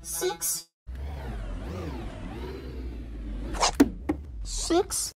Six.